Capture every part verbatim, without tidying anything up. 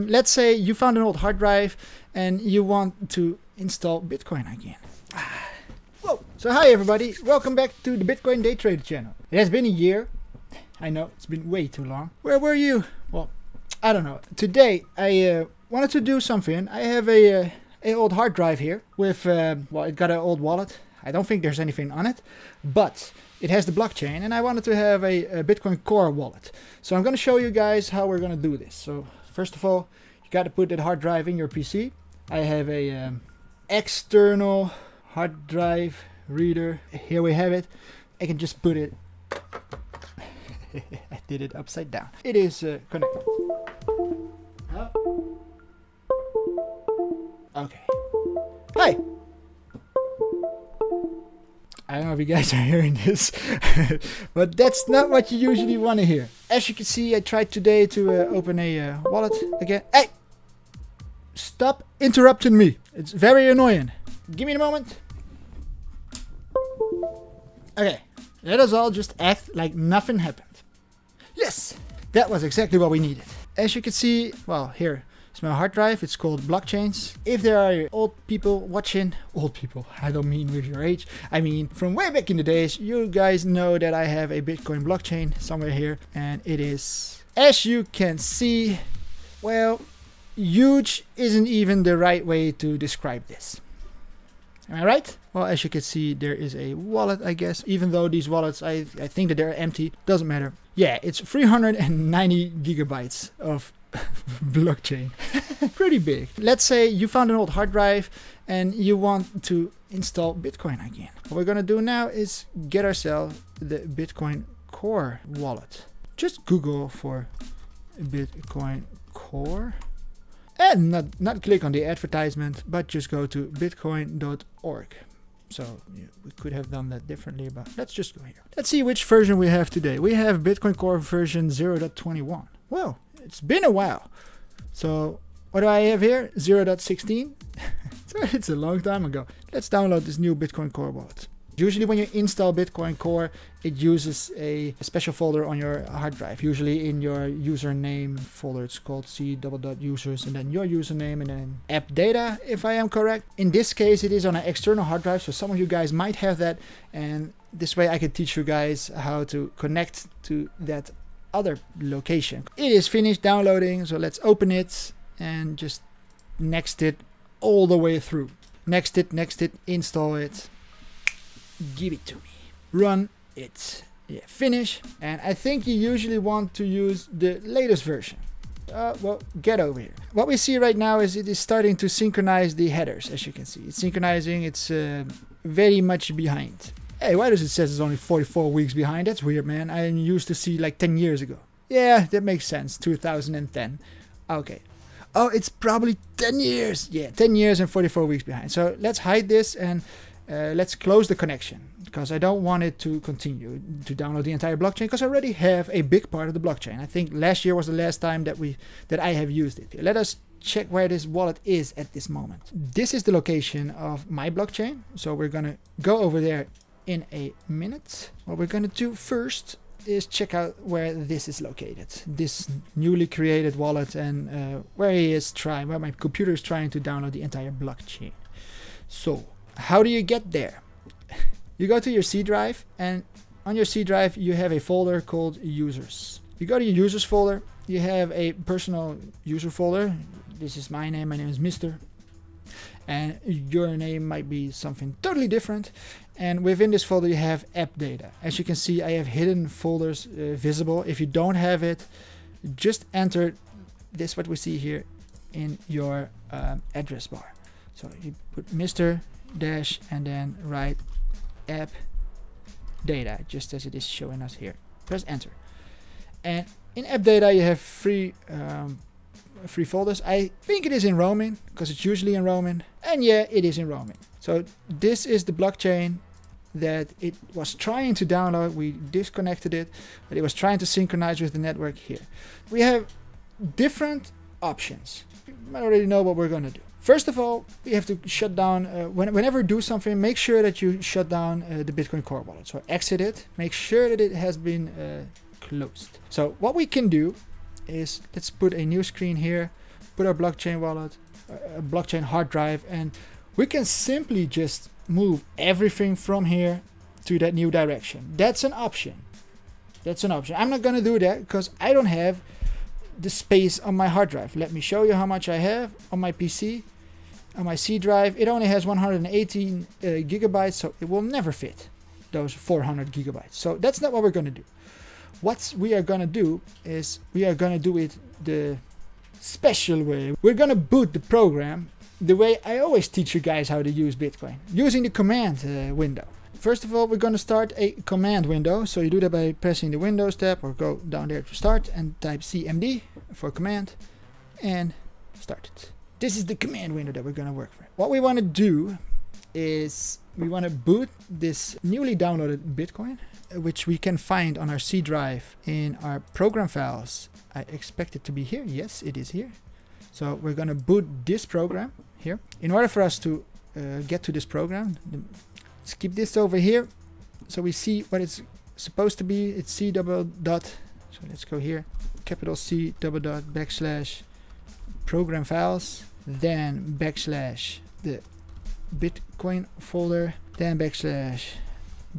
Let's say you found an old hard drive and you want to install Bitcoin again. Whoa. So hi everybody, welcome back to the Bitcoin Day Trader channel. It has been a year. I know, it's been way too long. Where were you? Well, I don't know. Today I uh, wanted to do something. I have a, uh, a old hard drive here with, uh, well, it got an old wallet. I don't think there's anything on it, but it has the blockchain and I wanted to have a, a Bitcoin Core wallet. So I'm going to show you guys how we're going to do this. So first of all, you got to put that hard drive in your P C. I have a um, external hard drive reader. Here we have it. I can just put it. I did it upside down. It is uh, connected. Huh? Okay. Hi. I don't know if you guys are hearing this, but that's not what you usually want to hear. As you can see, I tried today to uh, open a uh, wallet again. Hey! Stop interrupting me. It's very annoying. Give me a moment. Okay, let us all just act like nothing happened. Yes! That was exactly what we needed. As you can see, well, here. It's my hard drive, it's called blockchains. If there are old people watching, old people, I don't mean with your age, I mean from way back in the days, you guys know that I have a Bitcoin blockchain somewhere here, and it is, as you can see, well, huge isn't even the right way to describe this. Am I right? Well, as you can see, there is a wallet, I guess, even though these wallets, I, I think that they're empty, doesn't matter. Yeah, it's three hundred ninety gigabytes of blockchain. Pretty big. Let's say you found an old hard drive and you want to install Bitcoin again. What we're gonna do now is get ourselves the Bitcoin Core wallet. Just Google for Bitcoin Core and not, not click on the advertisement, but just go to bitcoin dot org. So yeah, we could have done that differently, but let's just go here. Let's see which version we have today. We have Bitcoin Core version zero point twenty-one. Whoa. It's been a while. So what do I have here? zero point sixteen. So it's a long time ago. Let's download this new Bitcoin Core wallet. Usually when you install Bitcoin Core, it uses a special folder on your hard drive. Usually in your username folder, it's called C double dot users and then your username and then app data, if I am correct. In this case, it is on an external hard drive. So some of you guys might have that. And this way I can teach you guys how to connect to that other location. It is finished downloading, so let's open it and just next it all the way through. Next it, next it, install it, give it to me, run it, yeah, finish. And I think you usually want to use the latest version. Uh, well, get over here. What we see right now is it is starting to synchronize the headers, as you can see. It's synchronizing, it's uh, very much behind. Hey, why does it say it's only forty-four weeks behind? That's weird, man. I used to see like ten years ago. Yeah, that makes sense. two thousand ten. Okay. Oh, it's probably ten years. Yeah, ten years and forty-four weeks behind. So let's hide this and uh, let's close the connection because I don't want it to continue to download the entire blockchain because I already have a big part of the blockchain. I think last year was the last time that we that I have used it. Let us check where this wallet is at this moment. This is the location of my blockchain. So we're going to go over there in a minute. What we're gonna do first is check out where this is located, this newly created wallet, and uh, where he is trying, where my computer is trying to download the entire blockchain. So how do you get there? You go to your C drive, and on your C drive you have a folder called users. You go to your users folder, you have a personal user folder. This is my name. My name is Mister And your name might be something totally different. And within this folder you have app data. As you can see, I have hidden folders uh, visible. If you don't have it, just enter this, what we see here, in your um, address bar. So you put Mister dash and then write app data, just as it is showing us here. Press enter, and in app data you have three um, three folders. I think it is in Roman because it's usually in Roman, and yeah, it is in Roman. So this is the blockchain that it was trying to download. We disconnected it, but it was trying to synchronize with the network here. We have different options. I already know what we're going to do. First of all, we have to shut down, uh, when, whenever you do something, make sure that you shut down uh, the Bitcoin Core wallet. So exit it, make sure that it has been uh, closed. So what we can do is let's put a new screen here put our blockchain wallet, a blockchain hard drive, and we can simply just move everything from here to that new direction. That's an option. That's an option. I'm not gonna do that because I don't have the space on my hard drive. Let me show you how much I have on my P C, on my C drive. It only has one hundred eighteen uh, gigabytes, so it will never fit those four hundred gigabytes. So that's not what we're gonna do. What we are gonna do is we are gonna do it the special way. We're gonna boot the program the way I always teach you guys how to use Bitcoin, using the command uh, window. First of all, we're gonna start a command window. So you do that by pressing the Windows tab, or go down there to start and type C M D for command and start it. This is the command window that we're gonna work from. What we wanna do is we wanna boot this newly downloaded Bitcoin, which we can find on our C drive in our program files. I expect it to be here. Yes, it is here. So we're gonna boot this program here. In order for us to uh, get to this program, let's keep this over here so we see what it's supposed to be. It's C double dot, so let's go here, capital C double dot backslash program files, then backslash the Bitcoin folder, then backslash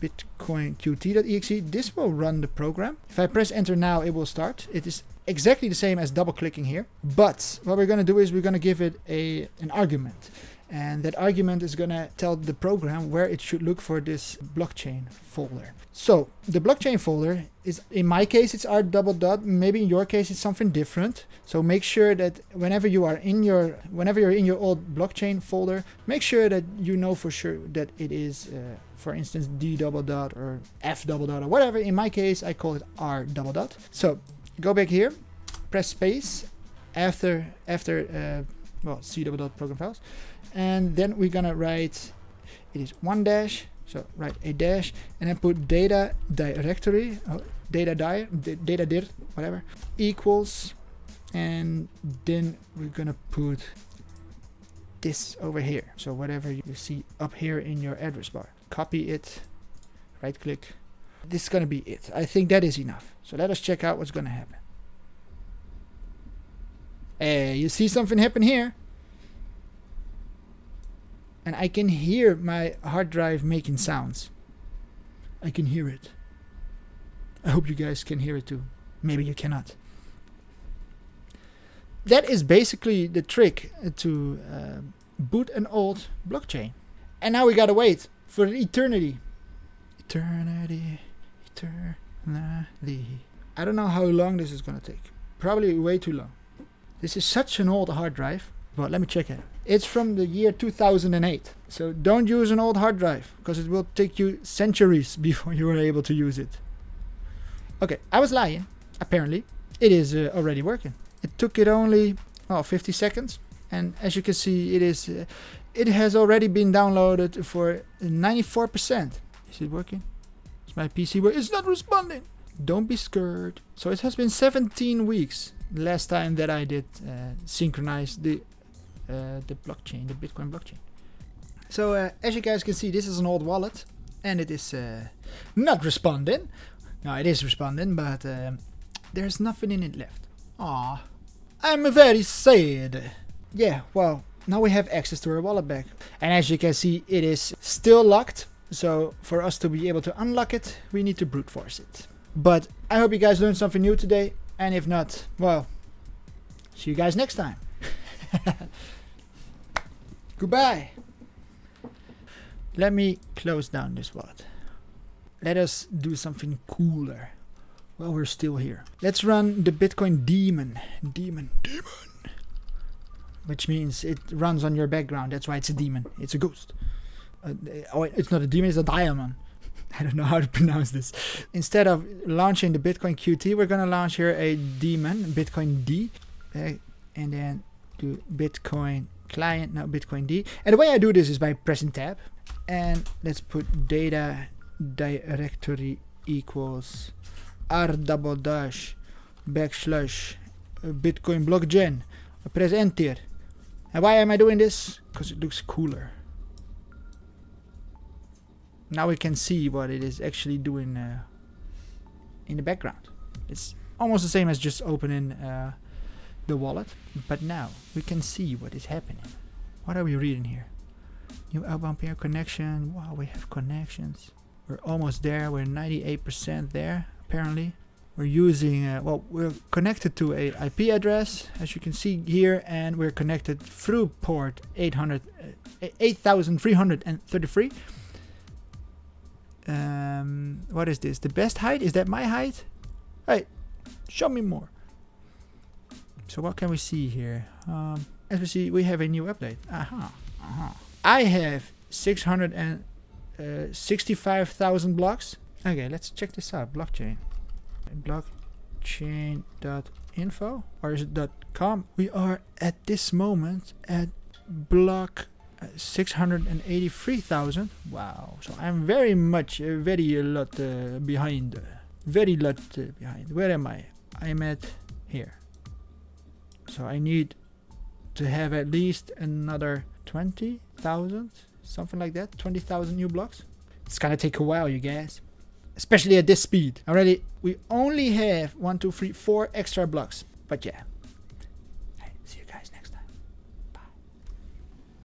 bitcoin Q T dot E X E. This will run the program. If I press enter now, it will start. It is exactly the same as double clicking here, but what we're going to do is we're going to give it a an argument, and that argument is going to tell the program where it should look for this blockchain folder. So the blockchain folder is, in my case, it's r double dot. Maybe in your case it's something different, so make sure that whenever you are in your whenever you're in your old blockchain folder, make sure that you know for sure that it is uh, for instance d double dot or f double dot or whatever. In my case I call it r double dot. So go back here, press space after after uh, well, C double dot program files, and then we're gonna write, it is one dash, so write a dash and then put data directory, oh, data dir, data dir, whatever, equals, and then we're gonna put this over here. So whatever you see up here in your address bar, copy it, right click. This is gonna be it. I think that is enough. So let us check out what's gonna happen. Hey, you see something happen here, and I can hear my hard drive making sounds. I can hear it. I hope you guys can hear it too. Maybe you cannot. That is basically the trick to uh, boot an old blockchain. And now we gotta wait for eternity. Eternity, eternity. I don't know how long this is gonna take. Probably way too long. This is such an old hard drive, but let me check it. It's from the year two thousand eight. So don't use an old hard drive, because it will take you centuries before you are able to use it. Okay, I was lying. Apparently, it is uh, already working. It took it only oh, fifty seconds, and as you can see, it is. Uh, it has already been downloaded for ninety-four percent. Is it working? Is my P C working? It's not responding. Don't be scared. So it has been seventeen weeks. Last time that I did uh, synchronize the uh, the blockchain, the Bitcoin blockchain. So uh, as you guys can see, this is an old wallet, and it is uh, not responding. No, it is responding, but um, there's nothing in it left. Ah, I'm very sad. Yeah, well, now we have access to our wallet back, and as you can see, it is still locked. So for us to be able to unlock it, we need to brute force it. But I hope you guys learned something new today. And if not, well, see you guys next time. Goodbye. Let me close down this wallet. Let us do something cooler while we're still here. Let's run the Bitcoin daemon. Daemon. Daemon. Which means it runs on your background. That's why it's a daemon. It's a ghost. Uh, oh, it's not a daemon, it's a daemon. I don't know how to pronounce this. Instead of launching the Bitcoin Q T, we're gonna launch here a daemon, Bitcoin D, uh, and then do Bitcoin client, now Bitcoin D. And the way I do this is by pressing tab, and let's put data directory equals r double dash backslash Bitcoin blockchain. I press enter. And why am I doing this? Because it looks cooler. Now we can see what it is actually doing uh, in the background. It's almost the same as just opening uh, the wallet, but now we can see what is happening. What are we reading here? New outbound peer connection. Wow, we have connections. We're almost there. We're ninety-eight percent there, apparently. We're using, uh, well, we're connected to a I P address, as you can see here, and we're connected through port eight hundred, eight thousand three hundred thirty-three. Um, what is this? The best height? Is that my height? Hey, show me more. So what can we see here? Um, as we see, we have a new update. Aha. Aha. I have six hundred sixty-five thousand blocks. Okay, let's check this out. Blockchain. blockchain dot info, or is it .com? We are at this moment at block six hundred eighty-three thousand. Wow. So I'm very much, uh, very a lot uh, behind. Very lot uh, behind. Where am I? I'm at here. So I need to have at least another twenty thousand, something like that, twenty thousand new blocks. It's gonna take a while, you guys, especially at this speed. Already, we only have one, two, three, four extra blocks, but yeah.